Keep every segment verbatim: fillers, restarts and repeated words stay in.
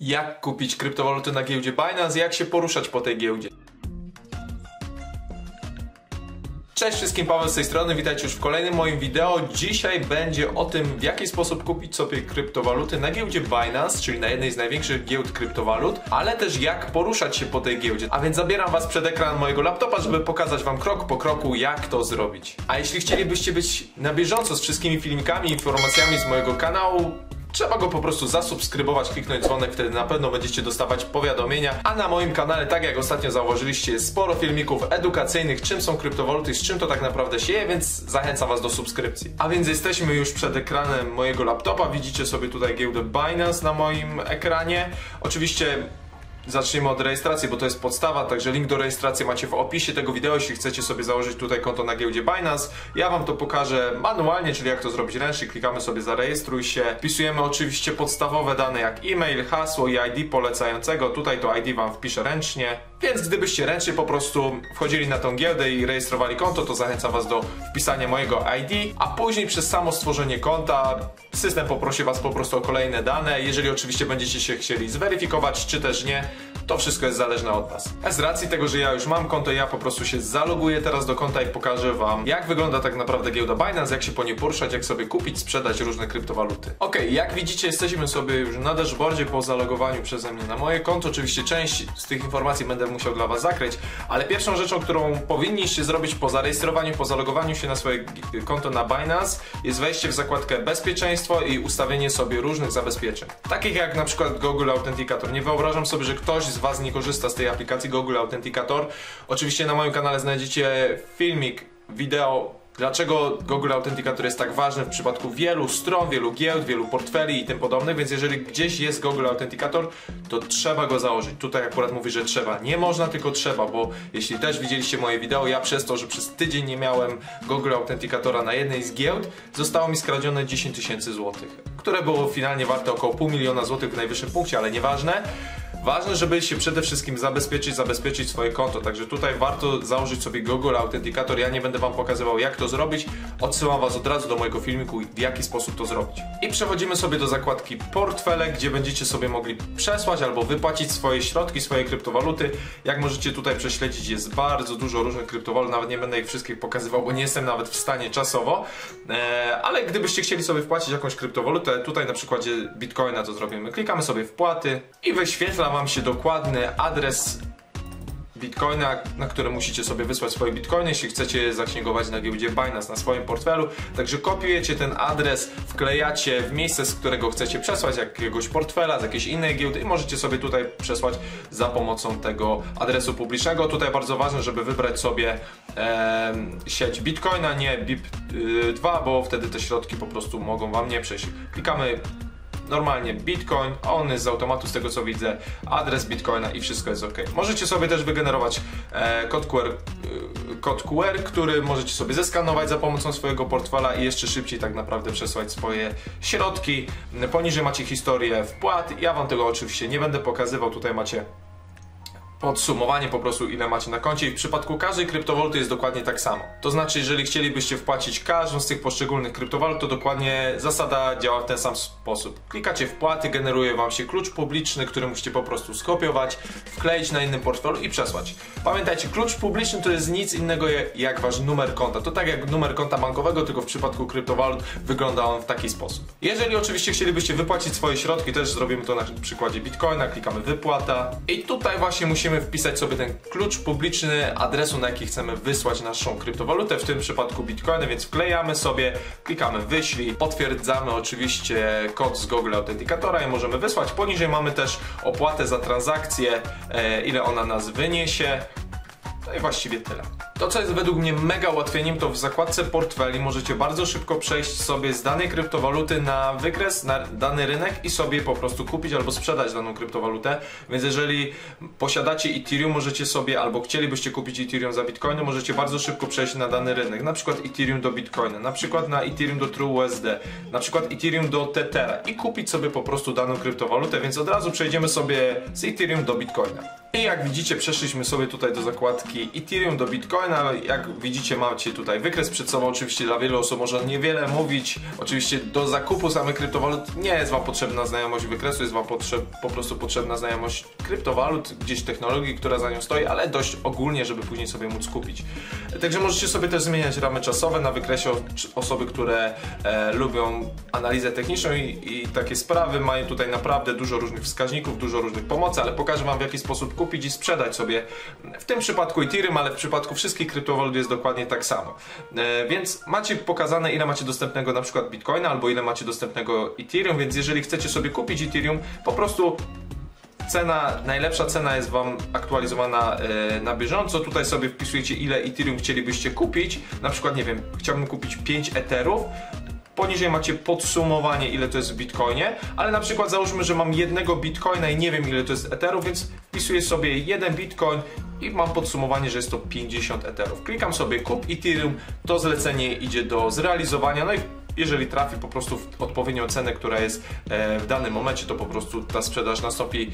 jak kupić kryptowaluty na giełdzie Binance, jak się poruszać po tej giełdzie. Cześć wszystkim, Paweł z tej strony, witajcie już w kolejnym moim wideo. Dzisiaj będzie o tym, w jaki sposób kupić sobie kryptowaluty na giełdzie Binance, czyli na jednej z największych giełd kryptowalut, ale też jak poruszać się po tej giełdzie. A więc zabieram Was przed ekran mojego laptopa, żeby pokazać Wam krok po kroku, jak to zrobić. A jeśli chcielibyście być na bieżąco z wszystkimi filmikami, informacjami z mojego kanału, trzeba go po prostu zasubskrybować, kliknąć dzwonek, wtedy na pewno będziecie dostawać powiadomienia. A na moim kanale, tak jak ostatnio zauważyliście, jest sporo filmików edukacyjnych, czym są kryptowaluty i z czym to tak naprawdę się je, więc zachęcam Was do subskrypcji. A więc jesteśmy już przed ekranem mojego laptopa, widzicie sobie tutaj giełdę Binance na moim ekranie. Oczywiście zaczniemy od rejestracji, bo to jest podstawa, także link do rejestracji macie w opisie tego wideo, jeśli chcecie sobie założyć tutaj konto na giełdzie Binance. Ja Wam to pokażę manualnie, czyli jak to zrobić ręcznie. Klikamy sobie zarejestruj się, wpisujemy oczywiście podstawowe dane jak e-mail, hasło i I D polecającego, tutaj to I D Wam wpiszę ręcznie. Więc gdybyście ręcznie po prostu wchodzili na tą giełdę i rejestrowali konto, to zachęcam Was do wpisania mojego I D, a później przez samo stworzenie konta system poprosi Was po prostu o kolejne dane, jeżeli oczywiście będziecie się chcieli zweryfikować, czy też nie. To wszystko jest zależne od Was. A z racji tego, że ja już mam konto, ja po prostu się zaloguję teraz do konta i pokażę Wam, jak wygląda tak naprawdę giełda Binance, jak się po niej poruszać, jak sobie kupić, sprzedać różne kryptowaluty. Ok, jak widzicie, jesteśmy sobie już na dashboardzie po zalogowaniu przeze mnie na moje konto. Oczywiście część z tych informacji będę musiał dla Was zakryć, ale pierwszą rzeczą, którą powinniście zrobić po zarejestrowaniu, po zalogowaniu się na swoje konto na Binance, jest wejście w zakładkę bezpieczeństwo i ustawienie sobie różnych zabezpieczeń. Takich jak na przykład Google Authenticator. Nie wyobrażam sobie, że ktoś z Was nie korzysta z tej aplikacji Google Authenticator. Oczywiście na moim kanale znajdziecie filmik, wideo, dlaczego Google Authenticator jest tak ważny w przypadku wielu stron, wielu giełd, wielu portfeli i tym podobnych, więc jeżeli gdzieś jest Google Authenticator, to trzeba go założyć. Tutaj akurat mówi, że trzeba. Nie można, tylko trzeba, bo jeśli też widzieliście moje wideo, ja przez to, że przez tydzień nie miałem Google Authenticatora na jednej z giełd, zostało mi skradzione dziesięć tysięcy złotych, które było finalnie warte około pół miliona złotych w najwyższym punkcie, ale nieważne. Ważne, żeby się przede wszystkim zabezpieczyć, zabezpieczyć swoje konto, także tutaj warto założyć sobie Google Authenticator. Ja nie będę Wam pokazywał, jak to zrobić, odsyłam Was od razu do mojego filmiku, w jaki sposób to zrobić. I przechodzimy sobie do zakładki portfele, gdzie będziecie sobie mogli przesłać albo wypłacić swoje środki, swoje kryptowaluty. Jak możecie tutaj prześledzić, jest bardzo dużo różnych kryptowalut, nawet nie będę ich wszystkich pokazywał, bo nie jestem nawet w stanie czasowo, eee, ale gdybyście chcieli sobie wpłacić jakąś kryptowalutę, tutaj na przykładzie Bitcoina to zrobimy, klikamy sobie wpłaty i wyświetla Wam się dokładny adres Bitcoina, na który musicie sobie wysłać swoje Bitcoiny, jeśli chcecie zaksięgować na giełdzie Binance na swoim portfelu. Także kopiujecie ten adres, wklejacie w miejsce, z którego chcecie przesłać, jakiegoś portfela, z jakiejś innej giełdy i możecie sobie tutaj przesłać za pomocą tego adresu publicznego. Tutaj bardzo ważne, żeby wybrać sobie e, sieć Bitcoina, nie B I P dwa, bo wtedy te środki po prostu mogą Wam nie przejść. Klikamy normalnie Bitcoin, on jest z automatu, z tego co widzę, adres Bitcoina i wszystko jest ok. Możecie sobie też wygenerować e, kod Q R, e, kod Q R, który możecie sobie zeskanować za pomocą swojego portfela i jeszcze szybciej tak naprawdę przesłać swoje środki. Poniżej macie historię wpłat, ja Wam tego oczywiście nie będę pokazywał, tutaj macie podsumowanie po prostu, ile macie na koncie i w przypadku każdej kryptowaluty jest dokładnie tak samo. To znaczy, jeżeli chcielibyście wpłacić każdą z tych poszczególnych kryptowalut, to dokładnie zasada działa w ten sam sposób. Klikacie wpłaty, generuje Wam się klucz publiczny, który musicie po prostu skopiować, wkleić na innym portfelu i przesłać. Pamiętajcie, klucz publiczny to jest nic innego jak Wasz numer konta. To tak jak numer konta bankowego, tylko w przypadku kryptowalut wygląda on w taki sposób. Jeżeli oczywiście chcielibyście wypłacić swoje środki, też zrobimy to na przykładzie Bitcoina, klikamy wypłata i tutaj właśnie musimy wpisać sobie ten klucz publiczny adresu, na jaki chcemy wysłać naszą kryptowalutę, w tym przypadku Bitcoiny, więc wklejamy sobie, klikamy wyślij, potwierdzamy oczywiście kod z Google Authenticatora i możemy wysłać. Poniżej mamy też opłatę za transakcję, ile ona nas wyniesie. No i właściwie tyle. To, co jest według mnie mega ułatwieniem, to w zakładce portfeli możecie bardzo szybko przejść sobie z danej kryptowaluty na wykres, na dany rynek i sobie po prostu kupić albo sprzedać daną kryptowalutę. Więc jeżeli posiadacie Ethereum, możecie sobie albo chcielibyście kupić Ethereum za Bitcoiny, możecie bardzo szybko przejść na dany rynek. Na przykład Ethereum do Bitcoina, na przykład na Ethereum do TrueUSD, na przykład Ethereum do Tethera i kupić sobie po prostu daną kryptowalutę, więc od razu przejdziemy sobie z Ethereum do Bitcoina. I jak widzicie, przeszliśmy sobie tutaj do zakładki Ethereum do Bitcoina. fajna, jak widzicie macie tutaj wykres przed sobą, oczywiście dla wielu osób może niewiele mówić, oczywiście do zakupu samych kryptowalut nie jest Wam potrzebna znajomość wykresu, jest Wam potrzeb, po prostu potrzebna znajomość kryptowalut, gdzieś technologii, która za nią stoi, ale dość ogólnie, żeby później sobie móc kupić. Także możecie sobie też zmieniać ramy czasowe na wykresie osoby, które e, lubią analizę techniczną i, i takie sprawy, mają tutaj naprawdę dużo różnych wskaźników, dużo różnych pomocy, ale pokażę Wam, w jaki sposób kupić i sprzedać sobie w tym przypadku Ethereum, ale w przypadku wszystkich kryptowalut jest dokładnie tak samo. E, więc macie pokazane, ile macie dostępnego na przykład Bitcoina albo ile macie dostępnego Ethereum, więc jeżeli chcecie sobie kupić Ethereum, po prostu cena, najlepsza cena jest Wam aktualizowana yy, na bieżąco. Tutaj sobie wpisujecie, ile Ethereum chcielibyście kupić. Na przykład, nie wiem, chciałbym kupić pięć Etherów. Poniżej macie podsumowanie, ile to jest w Bitcoinie, ale na przykład załóżmy, że mam jednego Bitcoina i nie wiem, ile to jest Etherów, więc wpisuję sobie jeden Bitcoin i mam podsumowanie, że jest to pięćdziesiąt Etherów. Klikam sobie kup Ethereum, to zlecenie idzie do zrealizowania, no i jeżeli trafi po prostu w odpowiednią cenę, która jest w danym momencie, to po prostu ta sprzedaż nastąpi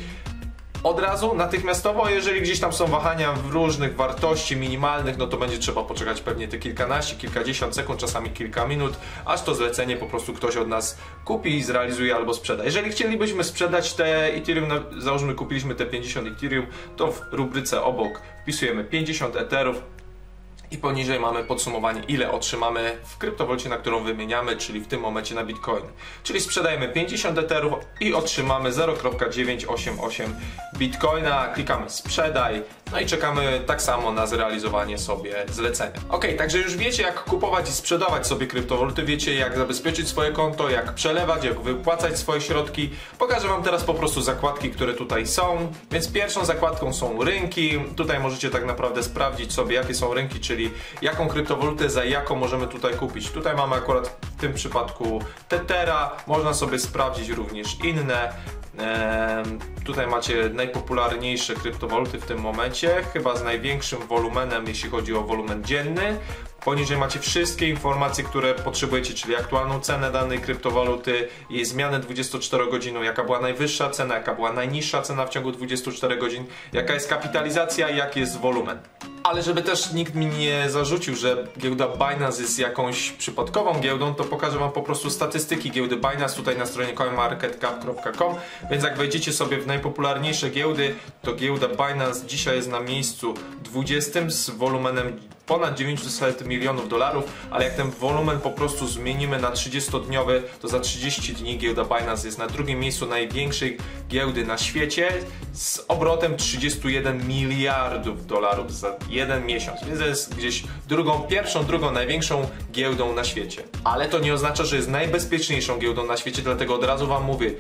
od razu, natychmiastowo. Jeżeli gdzieś tam są wahania w różnych wartości minimalnych, no to będzie trzeba poczekać pewnie te kilkanaście, kilkadziesiąt sekund, czasami kilka minut, aż to zlecenie po prostu ktoś od nas kupi i zrealizuje albo sprzeda. Jeżeli chcielibyśmy sprzedać te Ethereum, załóżmy kupiliśmy te pięćdziesiąt Ethereum, to w rubryce obok wpisujemy pięćdziesiąt Etherów, i poniżej mamy podsumowanie, ile otrzymamy w kryptowalucie, na którą wymieniamy, czyli w tym momencie na Bitcoin. Czyli sprzedajemy pięćdziesiąt Etherów i otrzymamy zero przecinek dziewięćset osiemdziesiąt osiem Bitcoina. Klikamy sprzedaj, no i czekamy tak samo na zrealizowanie sobie zlecenia. Ok, także już wiecie, jak kupować i sprzedawać sobie kryptowaluty, wiecie, jak zabezpieczyć swoje konto, jak przelewać, jak wypłacać swoje środki. Pokażę Wam teraz po prostu zakładki, które tutaj są. Więc pierwszą zakładką są rynki. Tutaj możecie tak naprawdę sprawdzić sobie, jakie są rynki, czyli czyli jaką kryptowalutę za jaką możemy tutaj kupić. Tutaj mamy akurat w tym przypadku Tethera, można sobie sprawdzić również inne. Ehm, tutaj macie najpopularniejsze kryptowaluty w tym momencie, chyba z największym wolumenem, jeśli chodzi o wolumen dzienny. Poniżej macie wszystkie informacje, które potrzebujecie, czyli aktualną cenę danej kryptowaluty, jej zmianę dwudziestoczterogodzinną, jaka była najwyższa cena, jaka była najniższa cena w ciągu dwudziestu czterech godzin, jaka jest kapitalizacja i jaki jest wolumen. Ale żeby też nikt mi nie zarzucił, że giełda Binance jest jakąś przypadkową giełdą, to pokażę Wam po prostu statystyki giełdy Binance tutaj na stronie coin market cap kropka com. Więc jak wejdziecie sobie w najpopularniejsze giełdy, to giełda Binance dzisiaj jest na miejscu dwudziestym z wolumenem ponad dziewięćset milionów dolarów, ale jak ten wolumen po prostu zmienimy na trzydziestodniowy, to za trzydzieści dni giełda Binance jest na drugim miejscu największej giełdy na świecie z obrotem trzydziestu jeden miliardów dolarów za jeden miesiąc, więc jest gdzieś drugą, pierwszą, drugą największą giełdą na świecie. Ale to nie oznacza, że jest najbezpieczniejszą giełdą na świecie, dlatego od razu Wam mówię,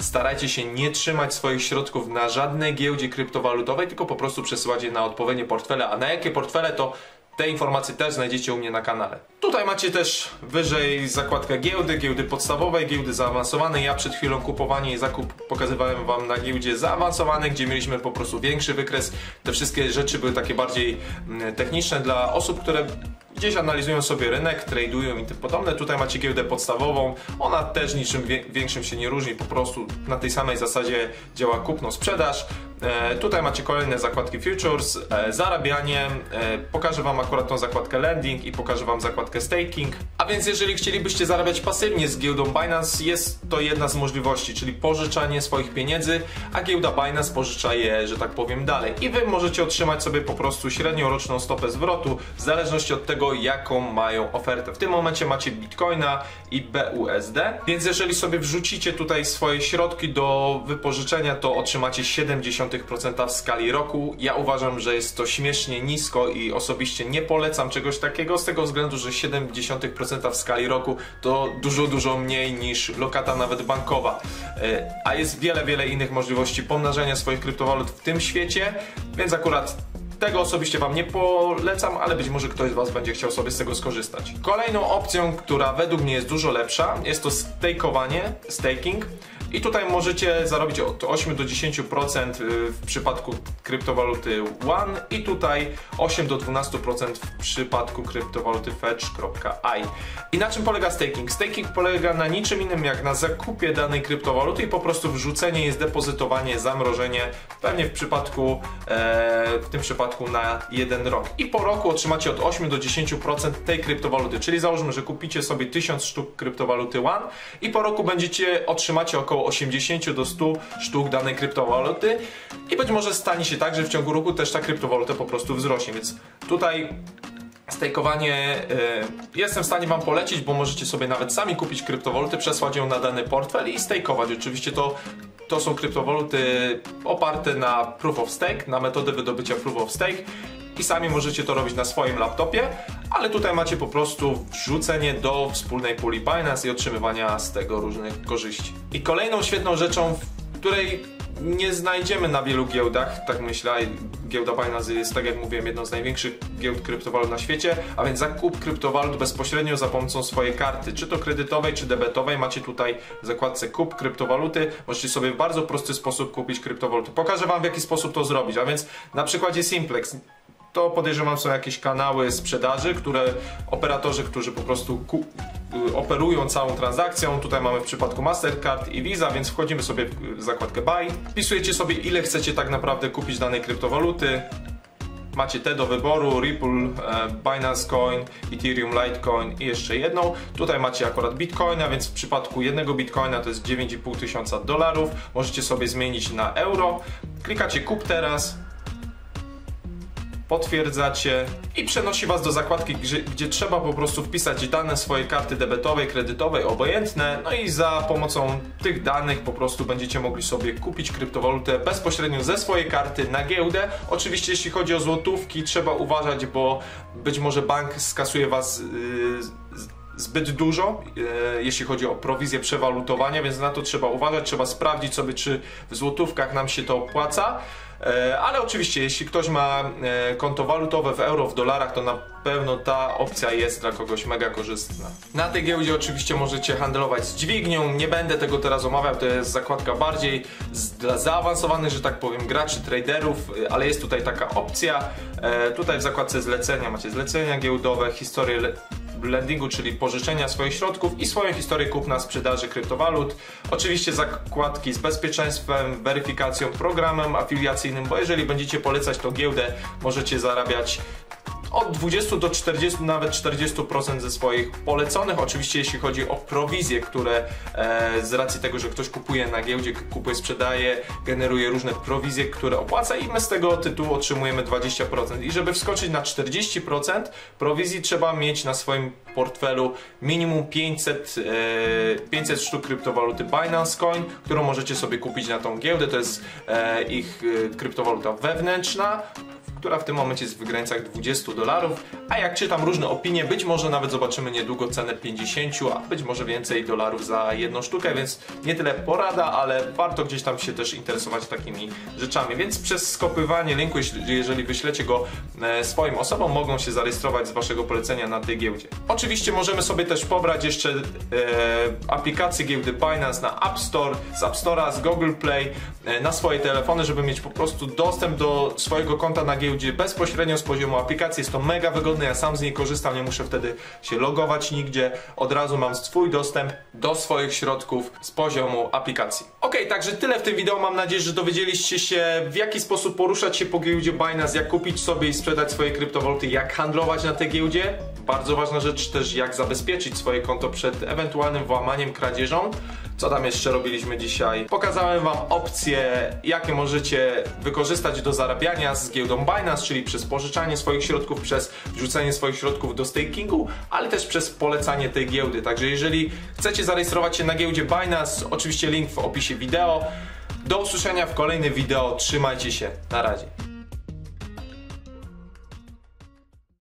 starajcie się nie trzymać swoich środków na żadnej giełdzie kryptowalutowej, tylko po prostu przesyłać je na odpowiednie portfele, a na jakie portfele to te informacje też znajdziecie u mnie na kanale. Tutaj macie też wyżej zakładkę giełdy, giełdy podstawowej, giełdy zaawansowanej. Ja przed chwilą kupowanie i zakup pokazywałem Wam na giełdzie zaawansowanej, gdzie mieliśmy po prostu większy wykres. Te wszystkie rzeczy były takie bardziej techniczne dla osób, które gdzieś analizują sobie rynek, tradują i tym podobne. Tutaj macie giełdę podstawową, ona też niczym większym się nie różni, po prostu na tej samej zasadzie działa kupno-sprzedaż. E, tutaj macie kolejne zakładki futures, e, zarabianie, e, pokażę Wam akurat tą zakładkę lending i pokażę Wam zakładkę staking. A więc jeżeli chcielibyście zarabiać pasywnie z giełdą Binance, jest to jedna z możliwości, czyli pożyczanie swoich pieniędzy, a giełda Binance pożycza je, że tak powiem, dalej. I Wy możecie otrzymać sobie po prostu średnią roczną stopę zwrotu w zależności od tego, jaką mają ofertę. W tym momencie macie Bitcoina i B U S D, więc jeżeli sobie wrzucicie tutaj swoje środki do wypożyczenia, to otrzymacie siedemdziesiąt procent w skali roku. Ja uważam, że jest to śmiesznie nisko i osobiście nie polecam czegoś takiego z tego względu, że siedemdziesiąt procent w skali roku to dużo, dużo mniej niż lokata nawet bankowa. A jest wiele, wiele innych możliwości pomnażania swoich kryptowalut w tym świecie, więc akurat tego osobiście Wam nie polecam, ale być może ktoś z Was będzie chciał sobie z tego skorzystać. Kolejną opcją, która według mnie jest dużo lepsza, jest to stakeowanie, staking. I tutaj możecie zarobić od osiem do dziesięciu procent w przypadku kryptowaluty One i tutaj osiem do dwunastu procent w przypadku kryptowaluty Fetch kropka a i. I na czym polega staking? Staking polega na niczym innym jak na zakupie danej kryptowaluty i po prostu wrzucenie, jest depozytowanie, zamrożenie, pewnie w przypadku e, w tym przypadku na jeden rok. I po roku otrzymacie od osiem do dziesięciu procent tej kryptowaluty, czyli załóżmy, że kupicie sobie tysiąc sztuk kryptowaluty One i po roku będziecie otrzymacie około osiemdziesiąt do stu sztuk danej kryptowaluty i być może stanie się tak, że w ciągu roku też ta kryptowaluta po prostu wzrośnie, więc tutaj stakeowanie y, jestem w stanie Wam polecić, bo możecie sobie nawet sami kupić kryptowaluty, przesłać ją na dany portfel i stakeować. Oczywiście to, to są kryptowaluty oparte na proof of stake, na metodę wydobycia proof of stake i sami możecie to robić na swoim laptopie, ale tutaj macie po prostu wrzucenie do wspólnej puli Binance i otrzymywania z tego różnych korzyści. I kolejną świetną rzeczą, w której nie znajdziemy na wielu giełdach, tak myślę, giełda Binance jest, tak jak mówiłem, jedną z największych giełd kryptowalut na świecie, a więc zakup kryptowalut bezpośrednio za pomocą swojej karty, czy to kredytowej, czy debetowej. Macie tutaj w zakładce kup kryptowaluty, możecie sobie w bardzo prosty sposób kupić kryptowaluty. Pokażę Wam, w jaki sposób to zrobić, a więc na przykładzie Simplex. To podejrzewam, są jakieś kanały sprzedaży, które operatorzy, którzy po prostu operują całą transakcją. Tutaj mamy w przypadku MasterCard i Visa, więc wchodzimy sobie w zakładkę Buy. Wpisujecie sobie, ile chcecie tak naprawdę kupić danej kryptowaluty. Macie te do wyboru, Ripple, Binance Coin, Ethereum, Litecoin i jeszcze jedną. Tutaj macie akurat Bitcoina, więc w przypadku jednego Bitcoina to jest dziewięć i pół tysiąca dolarów. Możecie sobie zmienić na euro. Klikacie kup teraz. Potwierdzacie i przenosi Was do zakładki, gdzie, gdzie trzeba po prostu wpisać dane swojej karty debetowej, kredytowej, obojętne. No i za pomocą tych danych po prostu będziecie mogli sobie kupić kryptowalutę bezpośrednio ze swojej karty na giełdę. Oczywiście jeśli chodzi o złotówki, trzeba uważać, bo być może bank skasuje Was yy, zbyt dużo, e, jeśli chodzi o prowizję przewalutowania, więc na to trzeba uważać, trzeba sprawdzić sobie, czy w złotówkach nam się to opłaca, e, ale oczywiście jeśli ktoś ma e, konto walutowe w euro, w dolarach, to na pewno ta opcja jest dla kogoś mega korzystna. Na tej giełdzie oczywiście możecie handlować z dźwignią, nie będę tego teraz omawiał, to jest zakładka bardziej z, dla zaawansowanych, że tak powiem, graczy, traderów, ale jest tutaj taka opcja, e, tutaj w zakładce zlecenia macie zlecenia giełdowe, historię lendingu, czyli pożyczenia swoich środków i swoją historię kupna, sprzedaży kryptowalut. Oczywiście zakładki z bezpieczeństwem, weryfikacją, programem afiliacyjnym, bo jeżeli będziecie polecać tą giełdę, możecie zarabiać od dwudziestu do czterdziestu, nawet czterdziestu procent ze swoich poleconych. Oczywiście jeśli chodzi o prowizje, które e, z racji tego, że ktoś kupuje na giełdzie, kupuje, sprzedaje, generuje różne prowizje, które opłaca i my z tego tytułu otrzymujemy dwadzieścia procent. I żeby wskoczyć na czterdzieści procent prowizji, trzeba mieć na swoim portfelu minimum pięćset sztuk kryptowaluty Binance Coin, którą możecie sobie kupić na tą giełdę. To jest e, ich e, kryptowaluta wewnętrzna, która w tym momencie jest w granicach dwudziestu dolarów, a jak czytam różne opinie, być może nawet zobaczymy niedługo cenę pięćdziesięciu, a być może więcej dolarów za jedną sztukę, więc nie tyle porada, ale warto gdzieś tam się też interesować takimi rzeczami, więc przez skopywanie linku, jeżeli wyślecie go swoim osobom, mogą się zarejestrować z Waszego polecenia na tej giełdzie. Oczywiście możemy sobie też pobrać jeszcze e, aplikację giełdy Binance na App Store, z App Store'a, z Google Play, e, na swoje telefony, żeby mieć po prostu dostęp do swojego konta na giełdzie bezpośrednio z poziomu aplikacji. Jest to mega wygodne, ja sam z niej korzystam, nie muszę wtedy się logować nigdzie, od razu mam swój dostęp do swoich środków z poziomu aplikacji. Ok, także tyle w tym wideo, mam nadzieję, że dowiedzieliście się, w jaki sposób poruszać się po giełdzie Binance, jak kupić sobie i sprzedać swoje kryptowaluty, jak handlować na tej giełdzie, bardzo ważna rzecz też, jak zabezpieczyć swoje konto przed ewentualnym włamaniem, kradzieżą. Co tam jeszcze robiliśmy dzisiaj? Pokazałem Wam opcje, jakie możecie wykorzystać do zarabiania z giełdą Binance, czyli przez pożyczanie swoich środków, przez wrzucenie swoich środków do stakingu, ale też przez polecanie tej giełdy. Także jeżeli chcecie zarejestrować się na giełdzie Binance, oczywiście link w opisie wideo. Do usłyszenia w kolejnym wideo. Trzymajcie się. Na razie.